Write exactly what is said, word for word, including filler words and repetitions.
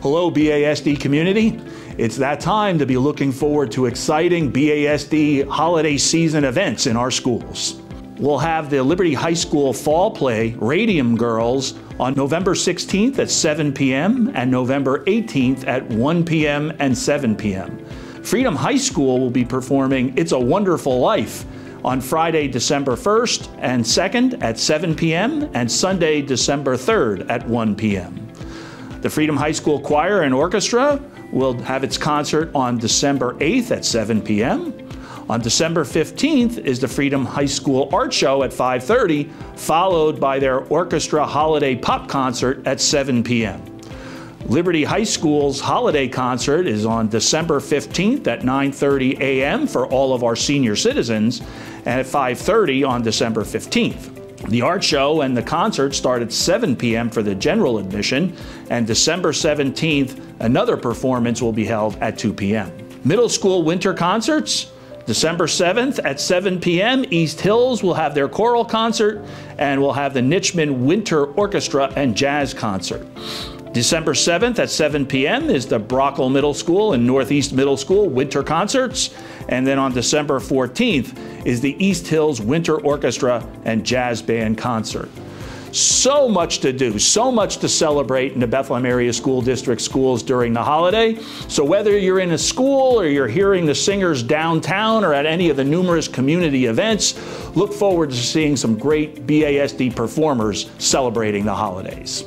Hello, B A S D community. It's that time to be looking forward to exciting B A S D holiday season events in our schools. We'll have the Liberty High School fall play, Radium Girls, on November sixteenth at seven p m and November eighteenth at one p m and seven p m Freedom High School will be performing It's a Wonderful Life on Friday, December first and second at seven p m and Sunday, December third at one p m The Freedom High School Choir and Orchestra will have its concert on December eighth at seven p m On December fifteenth is the Freedom High School Art Show at five thirty, followed by their orchestra holiday pop concert at seven p m Liberty High School's holiday concert is on December fifteenth at nine thirty a m for all of our senior citizens, and at five thirty on December fifteenth. The art show and the concert start at seven p m for the general admission, and December seventeenth, another performance will be held at two p m Middle school winter concerts, December seventh at seven p m, East Hills will have their choral concert, and we'll have the Nitschmann Winter Orchestra and Jazz Concert. December seventh at seven p m is the Broughal Middle School and Northeast Middle School Winter Concerts. And then on December fourteenth is the East Hills Winter Orchestra and Jazz Band Concert. So much to do, so much to celebrate in the Bethlehem Area School District schools during the holiday. So whether you're in a school or you're hearing the singers downtown or at any of the numerous community events, look forward to seeing some great B A S D performers celebrating the holidays.